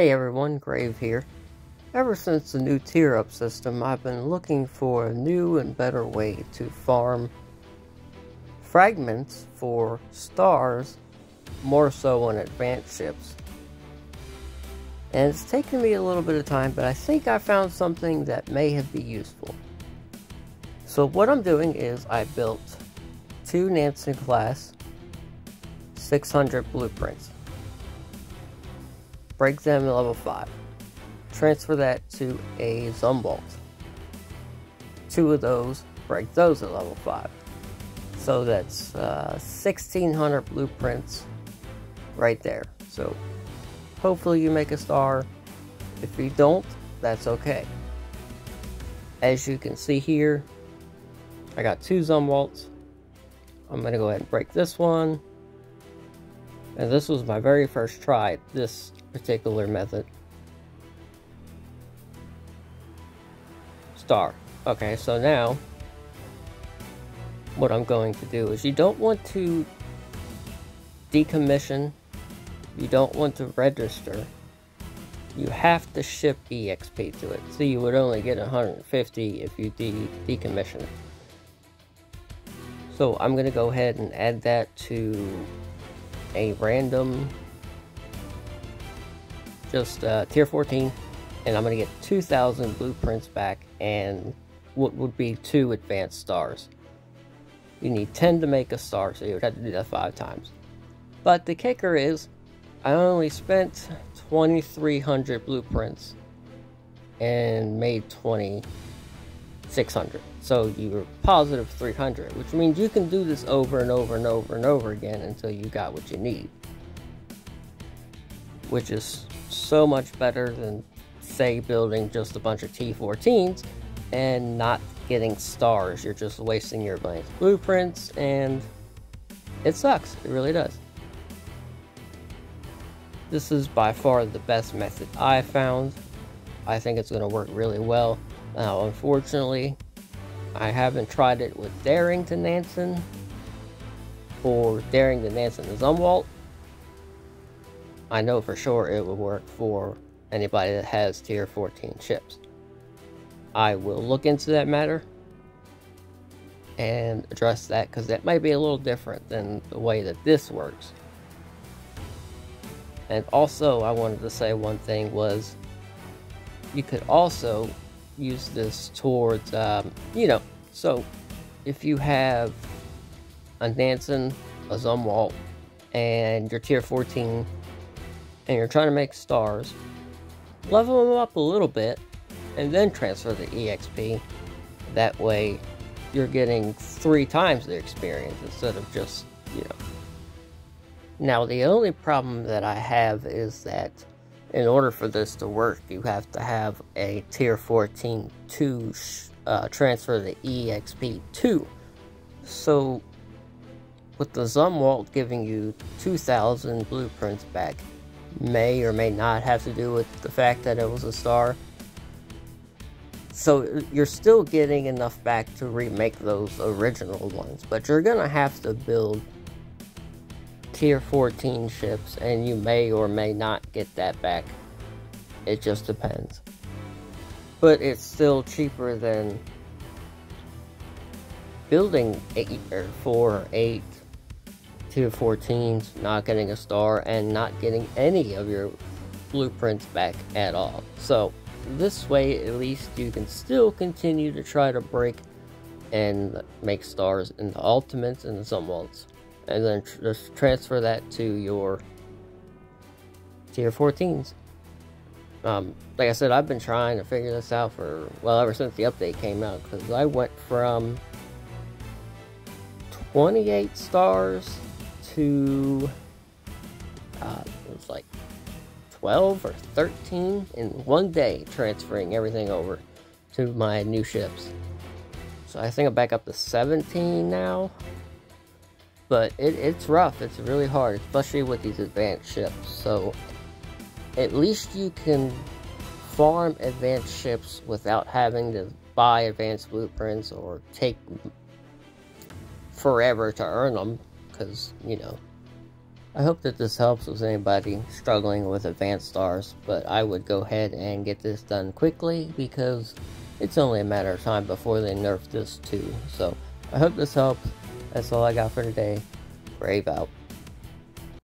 Hey everyone, Grave here. Ever since the new tier-up system, I've been looking for a new and better way to farm fragments for stars, more so on advanced ships. And it's taken me a little bit of time, but I think I found something that may have been useful. So what I'm doing is I built two Nansen-class 600 blueprints. Break them to level 5. Transfer that to a Zumwalt. Two of those, break those at level 5. So that's 1,600 blueprints right there. So hopefully you make a star. If you don't, that's okay. As you can see here, I got two Zumwalts. I'm going to go ahead and break this one. And this was my very first try at this particular method. Star. Okay, so now what I'm going to do is you don't want to decommission, you don't want to register, you have to ship EXP to it. So you would only get 150 if you decommission it. So I'm going to go ahead and add that to a random, just tier 14, and I'm going to get 2,000 blueprints back and what would be 2 advanced stars. You need 10 to make a star, so you would have to do that 5 times. But the kicker is, I only spent 2,300 blueprints and made 2,600. So you were positive 300, which means you can do this over and over and over and over again until you got what you need. Which is so much better than, say, building just a bunch of T14s and not getting stars. You're just wasting your blueprints, and it sucks. It really does. This is by far the best method I found. I think it's going to work really well. Now, unfortunately, I haven't tried it with Daring to Nansen or Daring to Nansen to Zumwalt. I know for sure it will work for anybody that has tier 14 ships. I will look into that matter and address that, because that might be a little different than the way that this works. And also, I wanted to say one thing was, you could also use this towards, so if you have a Nansen, a Zumwalt, and your tier 14, and you're trying to make stars, level them up a little bit, and then transfer the EXP. That way, you're getting 3 times the experience instead of just, Now, the only problem that I have is that in order for this to work, you have to have a tier 14 to transfer the EXP to. So, with the Zumwalt giving you 2,000 blueprints back, may or may not have to do with the fact that it was a star. So you're still getting enough back to remake those original ones, but you're gonna have to build tier 14 ships, and you may or may not get that back. It just depends. But it's still cheaper than building 4 or 8 tier 14s, not getting a star, and not getting any of your blueprints back at all. So this way, at least, you can still continue to try to break and make stars in the ultimates and the Zumwalts, and then just transfer that to your tier 14s. Like I said, I've been trying to figure this out for, ever since the update came out, because I went from 28 stars to it was like 12 or 13 in one day, transferring everything over to my new ships. So I think I'm back up to 17 now, but it's rough. It's really hard, especially with these advanced ships. So at least you can farm advanced ships without having to buy advanced blueprints or take forever to earn them, because I hope that this helps with anybody struggling with advanced stars, but I would go ahead and get this done quickly because it's only a matter of time before they nerf this too. So I hope this helps. That's all I got for today. Brave out.